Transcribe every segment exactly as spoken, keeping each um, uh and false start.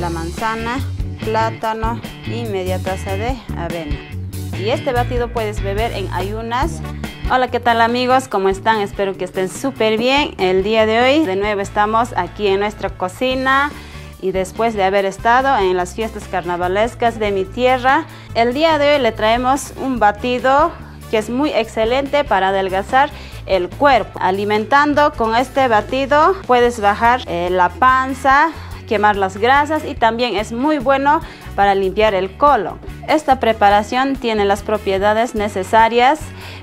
la manzana, plátano y media taza de avena. Y este batido puedes beber en ayunas. Hola, ¿qué tal amigos? ¿Cómo están? Espero que estén súper bien. El día de hoy de nuevo estamos aquí en nuestra cocina y después de haber estado en las fiestas carnavalescas de mi tierra, el día de hoy le traemos un batido que es muy excelente para adelgazar el cuerpo. Alimentando con este batido puedes bajar eh, la panza, quemar las grasas y también es muy bueno para limpiar el colon. Esta preparación tiene las propiedades necesarias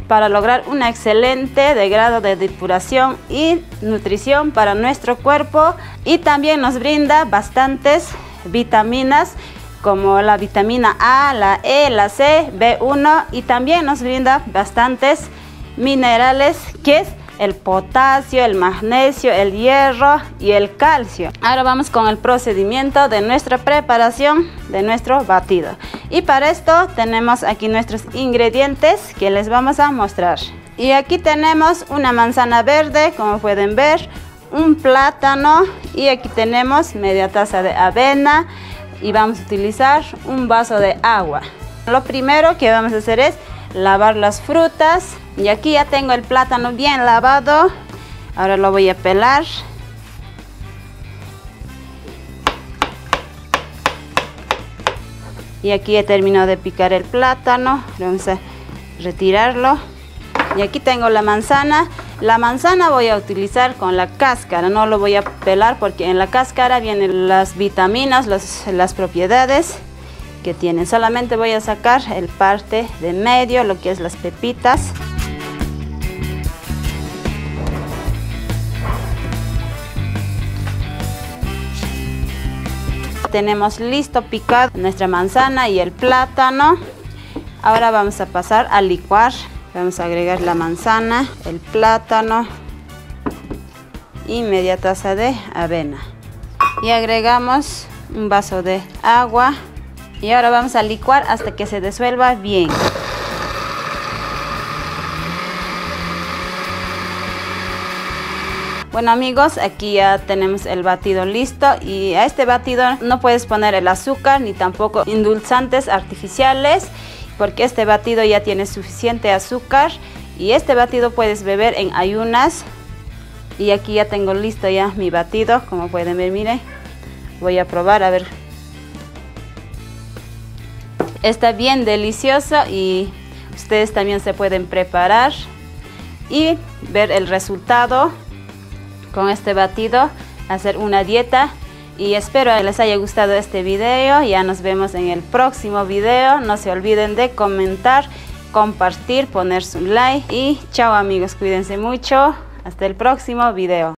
para lograr un excelente grado de depuración y nutrición para nuestro cuerpo y también nos brinda bastantes vitaminas como la vitamina A, la E, la C, B uno y también nos brinda bastantes minerales que es el potasio, el magnesio, el hierro y el calcio. Ahora vamos con el procedimiento de nuestra preparación de nuestro batido. Y para esto tenemos aquí nuestros ingredientes que les vamos a mostrar. Y aquí tenemos una manzana verde, como pueden ver, un plátano y aquí tenemos media taza de avena y vamos a utilizar un vaso de agua. Lo primero que vamos a hacer es lavar las frutas y aquí ya tengo el plátano bien lavado, ahora lo voy a pelar. Y aquí he terminado de picar el plátano, vamos a retirarlo. Y aquí tengo la manzana, la manzana voy a utilizar con la cáscara, no lo voy a pelar porque en la cáscara vienen las vitaminas, los, las propiedades que tienen. Solamente voy a sacar el parte de medio, lo que es las pepitas. Tenemos listo picado nuestra manzana y el plátano. Ahora vamos a pasar a licuar. Vamos a agregar la manzana, el plátano y media taza de avena. Y agregamos un vaso de agua. Y ahora vamos a licuar hasta que se disuelva bien. Bueno amigos, aquí ya tenemos el batido listo y a este batido no puedes poner el azúcar ni tampoco endulzantes artificiales porque este batido ya tiene suficiente azúcar y este batido puedes beber en ayunas. Y aquí ya tengo listo ya mi batido, como pueden ver, miren, voy a probar a ver. Está bien delicioso y ustedes también se pueden preparar y ver el resultado con este batido, hacer una dieta. Y espero que les haya gustado este video, ya nos vemos en el próximo video. No se olviden de comentar, compartir, poner su like y chao amigos, cuídense mucho, hasta el próximo video.